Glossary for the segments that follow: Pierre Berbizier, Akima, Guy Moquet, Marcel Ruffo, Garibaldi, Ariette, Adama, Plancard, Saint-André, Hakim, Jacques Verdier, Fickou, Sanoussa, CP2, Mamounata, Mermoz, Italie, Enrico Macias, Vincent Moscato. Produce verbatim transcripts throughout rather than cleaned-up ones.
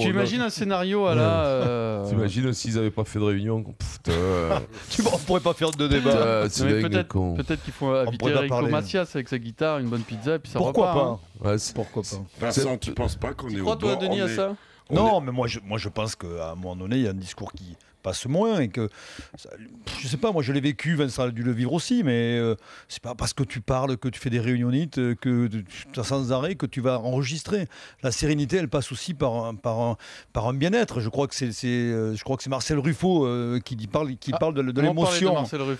J'imagine un scénario à la... Euh... T'imagines s'ils n'avaient pas fait de réunion. Putain. Tu vois, on pourrait pas faire de débat. Peut-être peut qu'il faut inviter Enrico Macias avec sa guitare, une bonne pizza et puis ça Pourquoi repart, pas hein. ouais, Pourquoi pas Vincent, tu penses pas qu'on est au bord? Tu crois, toi, Denis, à ça? Non, mais moi je, moi je pense qu'à un moment donné, il y a un discours qui passe moins et que, ça, je sais pas, moi je l'ai vécu, Vincent a dû le vivre aussi, mais euh, c'est pas parce que tu parles, que tu fais des réunionites, que tu as sans arrêt, que tu vas enregistrer. La sérénité, elle passe aussi par un, par un, par un bien-être. Je crois que c'est Marcel Ruffo euh, qui parle, qui ah, parle de, de l'émotion.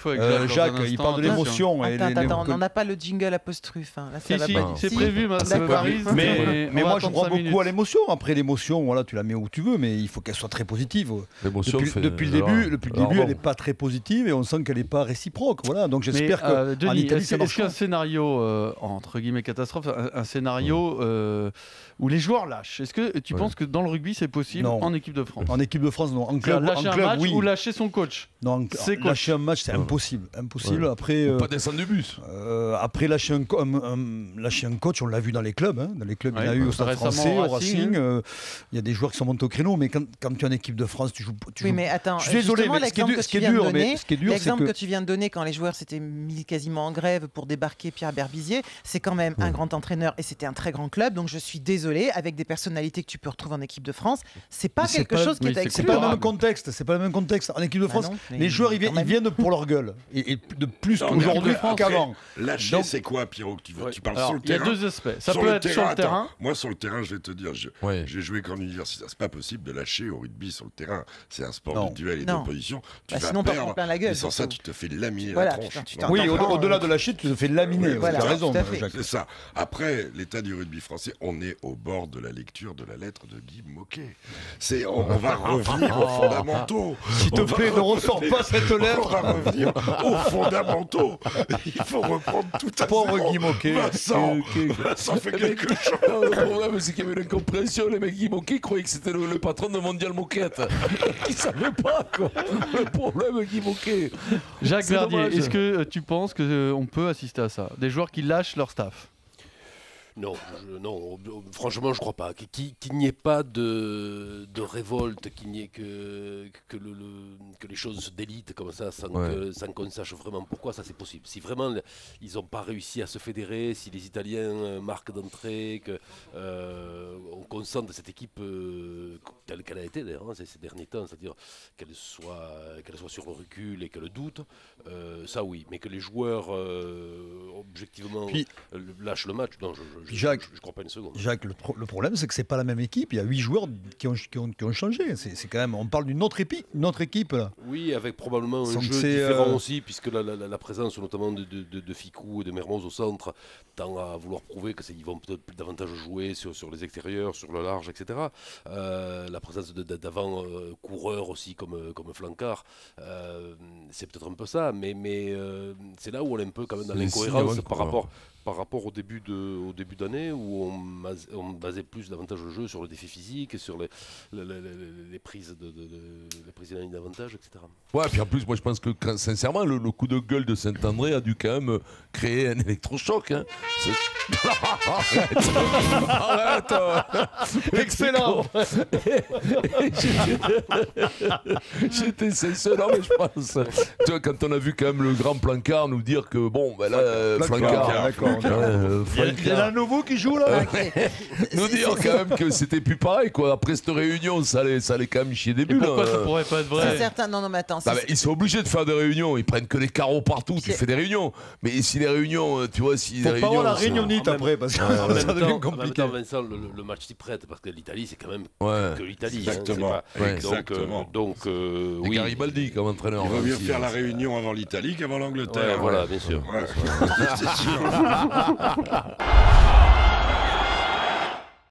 Euh, Jacques, il parle de l'émotion. Attends, les, attends, les... on n'a pas le jingle apostrophe. Hein. Si, si, c'est si. prévu, ma Paris. Mais, mais, mais moi je crois beaucoup minutes. à l'émotion. Après l'émotion, voilà, tu la mets où tu veux, mais il faut qu'elle soit très positive. L'émotion fait... Depuis le alors, début, depuis le début bon. elle n'est pas très positive et on sent qu'elle n'est pas réciproque. Voilà, donc j'espère que. Euh, Denis, est-ce qu'un scénario, euh, entre guillemets, catastrophe, un, un scénario ouais. euh, où les joueurs lâchent, est-ce que tu ouais. penses que dans le rugby c'est possible non. en équipe de France? En équipe de France, non. En club, lâcher en club, un match oui. ou lâcher son coach? Non, coach. Lâcher un match, c'est ouais. impossible. impossible. Ouais. Après, euh, pas descendre du bus. Euh, après, lâcher un, un, un, lâcher un coach, on l'a vu dans les clubs. Hein. Dans les clubs, ouais, il y en a eu au Stade Français, au Racing. Il y a des joueurs qui sont montés au créneau, mais quand tu es en équipe de France, tu joues. Attends, je suis désolé, mais ce qui est, du, ce qui est dur, donner, ce qui est dur, l'exemple que... que tu viens de donner quand les joueurs s'étaient mis quasiment en grève pour débarquer Pierre Berbizier, c'est quand même ouais. un grand entraîneur et c'était un très grand club. Donc je suis désolé, avec des personnalités que tu peux retrouver en équipe de France, c'est pas quelque pas, chose oui, qui est C'est pas le même contexte. C'est pas le même contexte. En équipe de France, ah non, les joueurs ils, ils viennent pour leur gueule et, et de plus aujourd'hui qu'avant. Lâcher, c'est quoi, Pierrot? Tu, ouais. tu parles Alors, sur le terrain. Il y a deux aspects. Ça peut être sur le terrain. Moi, sur le terrain, je vais te dire, j'ai joué qu'en universitaire. C'est pas possible de lâcher au rugby sur le terrain. C'est un sport. Non. De duel et d'opposition, tu bah vas sinon, perdre, plein la gueule, et sans ça, tu te fais laminer voilà, la tronche. Putain, oui, au-delà de la chute, tu te fais laminer, oui, voilà, tu as raison, Jacques. C'est ça. Après, l'état du rugby français, on est au bord de la lecture de la lettre de Guy Moquet. On, on va revenir aux fondamentaux. S'il te plaît, ne ressors pas cette lettre. On va revenir aux fondamentaux. Il faut reprendre tout à fait. Pauvre Guy Moquet. Vincent, Vincent fait quelque chose. Le problème, c'est qu'il y avait une incompréhension. Les mecs Guy Moquet croyaient que c'était le patron de Mondial Moquette. Mais pas quoi. Le problème Guy Moquet. Jacques Verdier, est-ce que tu penses qu'on euh, peut assister à ça? Des joueurs qui lâchent leur staff? Non, je, non, franchement, je crois pas. Qu'il n'y ait pas de, de révolte, qu'il n'y ait que, que, le, le, que les choses se délitent comme ça, sans ouais. qu'on qu sache vraiment pourquoi, ça c'est possible. Si vraiment ils n'ont pas réussi à se fédérer, si les Italiens marquent d'entrée, qu'on euh, consente cette équipe euh, telle qu'elle a été hein, ces, ces derniers temps, c'est-à-dire qu'elle soit, qu'elle soit sur le recul et qu'elle doute, euh, ça oui. Mais que les joueurs, euh, objectivement, Puis, lâchent le match, non, je, je Jacques, je, je crois pas une seconde. Jacques, le, pro le problème, c'est que c'est pas la même équipe. Il y a huit joueurs qui ont, qui ont, qui ont changé. C'est quand même, on parle d'une autre, autre équipe. Là. Oui, avec probablement un Sans jeu différent euh... aussi, puisque la, la, la présence notamment de, de, de, de Fickou et de Mermoz au centre tend à vouloir prouver qu'ils vont peut-être davantage jouer sur, sur les extérieurs, sur le large, et cetera. Euh, la présence d'avant euh, coureurs aussi comme, comme Plancard, euh, c'est peut-être un peu ça, mais, mais euh, c'est là où on est un peu quand même dans l'incohérence par rapport... par rapport au début d'année où on, on basait plus davantage le jeu sur le défi physique, sur les, les, les, les prises de, de, de, les prises de ligne d'avantage, et cetera. Ouais, puis en plus, moi je pense que quand, sincèrement, le, le coup de gueule de Saint-André a dû quand même créer un électrochoc. Hein. Arrête, arrête, arrête. Excellent. J'étais sincère, mais je pense. Tu vois, quand on a vu quand même le grand Plancard nous dire que bon, ben là, Plancard. Euh, il y en a un nouveau qui joue là. Okay. Nous dire quand même que c'était plus pareil quoi. Après cette réunion, ça allait, ça allait quand même chier des bulles. Pourquoi hein. ça pourrait pas être vrai? C'est certain. Non, non, mais attends. Bah, ils sont obligés de faire des réunions. Ils prennent que les carreaux partout. Tu fais des réunions. Mais si les réunions, tu vois, si faut les réunions. Faut pas avoir la réunionnite après parce que ouais, ouais, ça devient temps, compliqué. En même temps, Vincent, le, le match s'y prête parce que l'Italie, c'est quand même ouais. que l'Italie. Exactement. Hein, pas... ouais. Donc, Exactement. Euh, donc euh, oui. Garibaldi comme entraîneur. Il vaut mieux faire la réunion avant l'Italie qu'avant l'Angleterre. Voilà, bien sûr. C'est sûr. Ha ha ha ha ha